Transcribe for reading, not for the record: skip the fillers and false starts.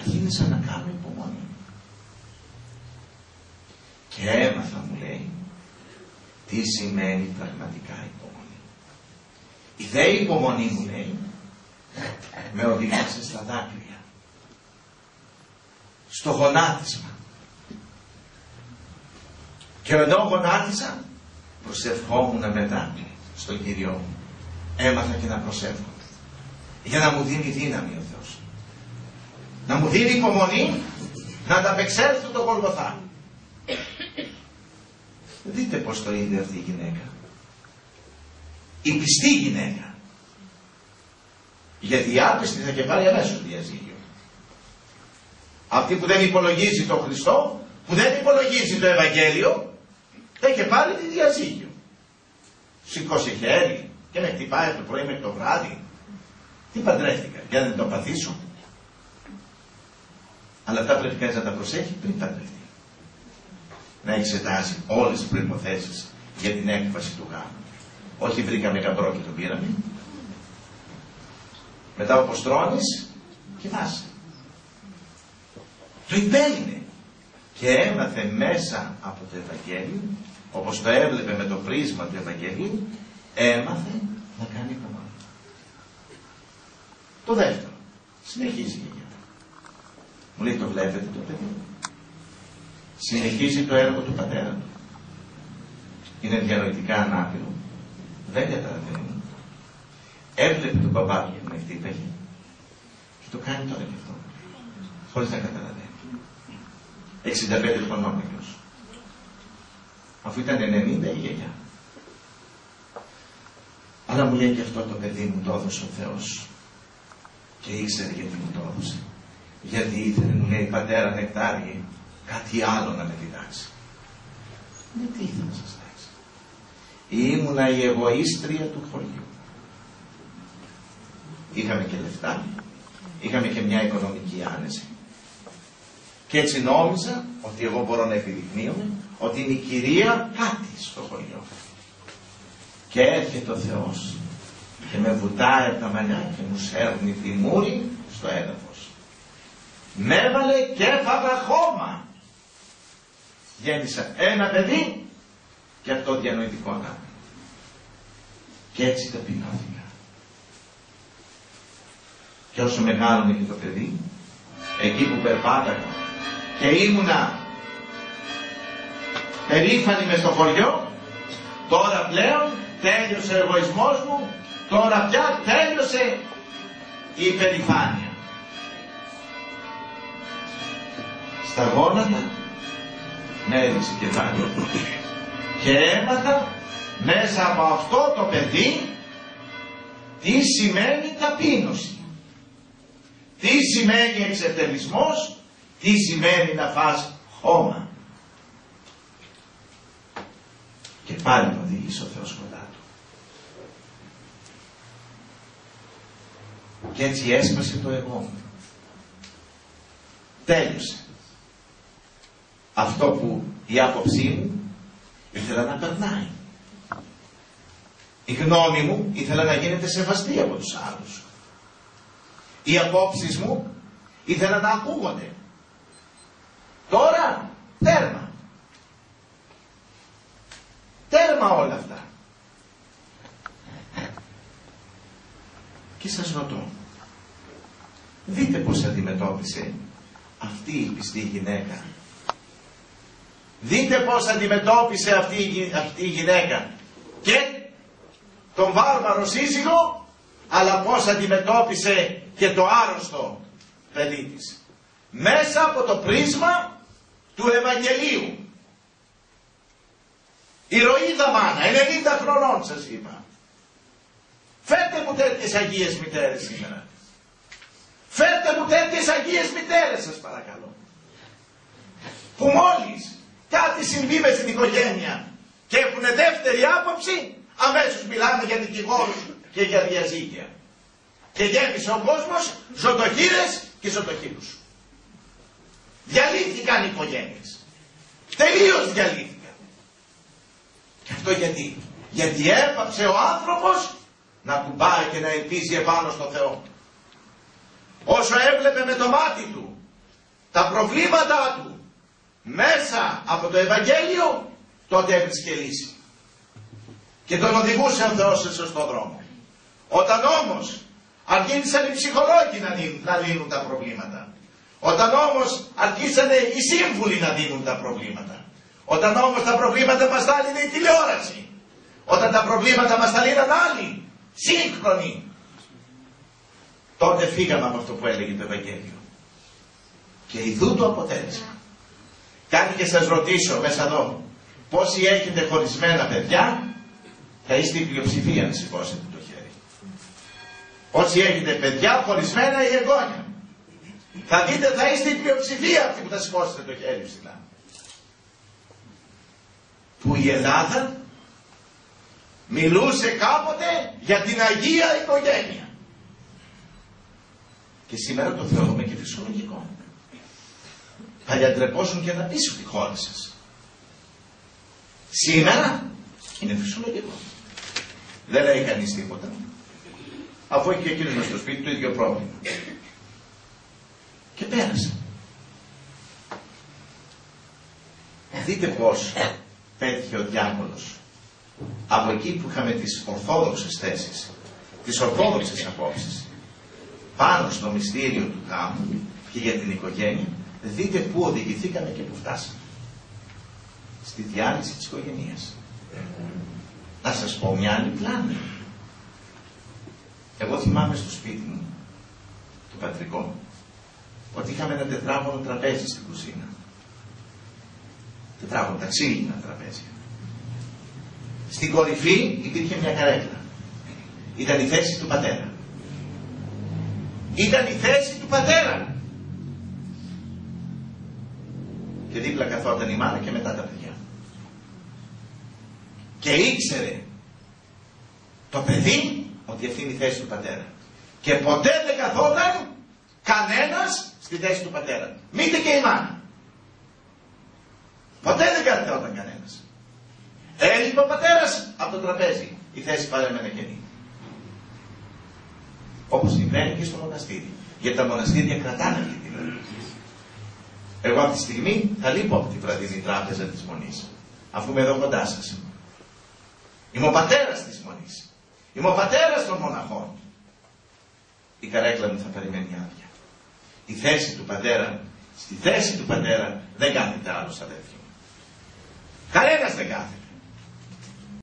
αρχίνησα να κάνω υπομονή. Και έμαθα, μου λέει, τι σημαίνει πραγματικά υπομονή. Η δε υπομονή, μου λέει, με οδήγησε στα δάκρυα, στο γονάτισμα. Και ενώ γονάτισα, προσευχόμουν μετά στον Κύριο μου. Έμαθα και να προσεύχομαι. Για να μου δίνει δύναμη ο Θεός. Να μου δίνει υπομονή να ανταπεξέλθω το Γολγοθά. Δείτε πώς το είδε αυτή η γυναίκα. Η πιστή γυναίκα. Γιατί η άπιστη θα και πάρει αμέσως διαζύγιο. Αυτή που δεν υπολογίζει τον Χριστό, που δεν υπολογίζει το Ευαγγέλιο, θα και πάρει τη διαζύγιο. Σηκώσει χέρι και με χτυπάει το πρωί μέχρι το βράδυ. Τι παντρεύτηκα, για να μην το παθήσω. Αλλά αυτά πρέπει κανείς να τα προσέχει πριν παντρευτεί. Να εξετάζει όλες τις προϋποθέσεις για την έκβαση του γάμου. Όχι βρήκαμε καμπρό και τον πήραμε. Μετά όπως τρώνεις, κοιμάσαι. Το υπέλληνε. Και έμαθε μέσα από το Ευαγγέλιο, όπως το έβλεπε με το πρίσμα του Ευαγγελίου, έμαθε να κάνει υπομονή. Το δεύτερο, συνεχίζει η γυναίκα. Μου λέει, το βλέπετε το παιδί. Συνεχίζει το έργο του πατέρα του. Είναι διανοητικά ανάπηρο. Δεν καταλαβαίνει. Έβλεπε τον μπαμπά του να χτύπαγε. Και το κάνει τώρα και αυτό. Χωρίς να καταλαβαίνει. 65 χρονών μικρός. Αφού ήταν 90 ή 99. Αλλά μου λέει, και αυτό το παιδί μου το έδωσε ο Θεός. Και ήξερε γιατί μου το έδωσε. Γιατί ήθελε, μου λέει, πατέρα Νεκτάριε, κάτι άλλο να με διδάξει. Με τι ήθελε να σας διδάξει. Ήμουνα η εγωίστρια του χωριού. Είχαμε και λεφτά, είχαμε και μια οικονομική άνεση. Και έτσι νόμιζα ότι εγώ μπορώ να επιδεικνύομαι ότι είναι η κυρία κάτι στο χωριό. Και έρχεται ο Θεός και με βουτάει από τα μαλλιά και μου σέρνει τη μούρη στο έδαφος. Με έβαλε και έφαγα χώμα. Γέννησα ένα παιδί και αυτό διανοητικό αγάπη. Και έτσι ταπεινώθηκα. Και όσο μεγάλωνε και το παιδί, εκεί που περπάταγα και ήμουνα περήφανη μες στο χωριό, τώρα πλέον τέλειωσε ο εγωισμός μου. Τώρα πια τέλειωσε η υπερηφάνεια. Στα γόνατα με έριξε και πάλι. Και έμαθα μέσα από αυτό το παιδί τι σημαίνει ταπείνωση. Τι σημαίνει εξευτελισμός, τι σημαίνει να φας χώμα. Και πάλι με οδήγησε ο Θεός κοντά. Και έτσι έσπασε το εγώ μου. Τέλειωσε. Αυτό που η άποψή μου ήθελα να περνάει. Η γνώμη μου ήθελα να γίνεται σεβαστή από τους άλλους. Οι απόψεις μου ήθελα να ακούγονται. Τώρα τέρμα. Τέρμα όλα αυτά. Και σας ρωτώ, δείτε πώς αντιμετώπισε αυτή η πιστή γυναίκα. Δείτε πώς αντιμετώπισε αυτή η γυναίκα και τον βάρβαρο σύζυγο, αλλά πώς αντιμετώπισε και το άρρωστο παιδί της. Μέσα από το πρίσμα του Ευαγγελίου. Η Ηρωίδα μάνα, 90 χρονών σας είπα. Φέρτε μου τέτοιες αγίες μητέρες σήμερα. Φέρτε μου τέτοιες αγίες μητέρες σας παρακαλώ. Που μόλις κάτι συμβεί μες στην οικογένεια και έχουν δεύτερη άποψη, αμέσως μιλάνε για δικηγόρους και για διαζύγια. Και γέμισε ο κόσμος ζωτοχύρες και ζωτοχύρους. Διαλύθηκαν οι οικογένειες. Τελείως διαλύθηκαν. Και αυτό γιατί. Γιατί έπαψε ο άνθρωπος να κουμπάει και να ελπίζει επάνω στο Θεό. Όσο έβλεπε με το μάτι του τα προβλήματά του μέσα από το Ευαγγέλιο, τότε έβρισκε λύση. Και τον οδηγούσε ο Θεός σε σωστό δρόμο. Όταν όμως αρχίσαν οι ψυχολόγοι να λύνουν τα προβλήματα, όταν όμως αρχίσανε οι σύμβουλοι να δίνουν τα προβλήματα, όταν όμως τα προβλήματα μας τα λύνε η τηλεόραση, όταν τα προβλήματα μας τα λύναν άλλοι, σύγχρονοι, τότε φύγαμε από αυτό που έλεγε το Ευαγγέλιο. Και ιδού το αποτέλεσμα. Κάτι και σας ρωτήσω μέσα εδώ, πόσοι έχετε χωρισμένα παιδιά, θα είστε η πλειοψηφία να σηκώσετε το χέρι. Όσοι έχετε παιδιά χωρισμένα ή εγγόνια, θα δείτε θα είστε η πλειοψηφία αυτοί που θα σηκώσετε το χέρι ψηλά. Που η Ελλάδα μιλούσε κάποτε για την Αγία Οικογένεια. Και σήμερα το θεωρούμε και φυσιολογικό. Θα διατρεπώσουν και να πείσουν τη χώρα σας. Σήμερα είναι φυσιολογικό. Δεν λέει κανείς τίποτα. Αφού έχει και εκείνος μας στο σπίτι το ίδιο πρόβλημα. Και πέρασε. Δείτε πώς πέτυχε ο διάβολος από εκεί που είχαμε τις ορθόδοξες θέσεις, τις ορθόδοξες απόψεις, πάνω στο μυστήριο του γάμου και για την οικογένεια, δείτε πού οδηγηθήκαμε και πού φτάσαμε. Στη διάλυση της οικογένειας. Να σας πω μια άλλη πλάνη. Εγώ θυμάμαι στο σπίτι μου, το πατρικό, ότι είχαμε ένα τετράγωνο τραπέζι στην κουζίνα. Τετράγωνο, τα ξύλινα τραπέζια. Στην κορυφή υπήρχε μια καρέκλα. Ήταν η θέση του πατέρα. Ήταν η θέση του πατέρα. Και δίπλα καθόταν η μάνα και μετά τα παιδιά. Και ήξερε το παιδί ότι αυτή είναι η θέση του πατέρα. Και ποτέ δεν καθόταν κανένας στη θέση του πατέρα. Μήτε και η μάνα. Ποτέ δεν καθόταν κανένας. Έλειπε ο πατέρας από το τραπέζι. Η θέση παρέμενε καινή. Όπως συμβαίνει και στο μοναστήρι. Γιατί τα μοναστήρια κρατάνε αυτή τη βραδινή. Εγώ αυτή τη στιγμή θα λείπω από τη βραδινή τράπεζα της Μονής. Αφού είμαι εδώ κοντά σας. Είμαι ο πατέρας της Μονής. Είμαι ο πατέρας των μοναχών. Η καρέκλα μου θα περιμένει άδεια. Η θέση του πατέρα, στη θέση του πατέρα δεν κάθεται άλλος αδέρφια μου. Κανένας δεν κάθεται.